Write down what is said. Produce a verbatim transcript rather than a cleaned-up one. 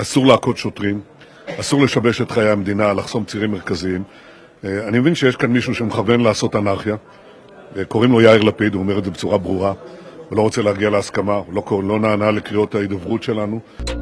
אסור להכות שוטרים, אסור לשבש את חיי המדינה, לחסום צירים מרכזיים. אני מבין שיש כאן מישהו שמכוון לעשות אנרכיה. קוראים לו יאיר לפיד, הוא אומר את זה בצורה ברורה. הוא לא רוצה להגיע להסכמה, הוא לא, לא נענה לקריאות ההידברות שלנו.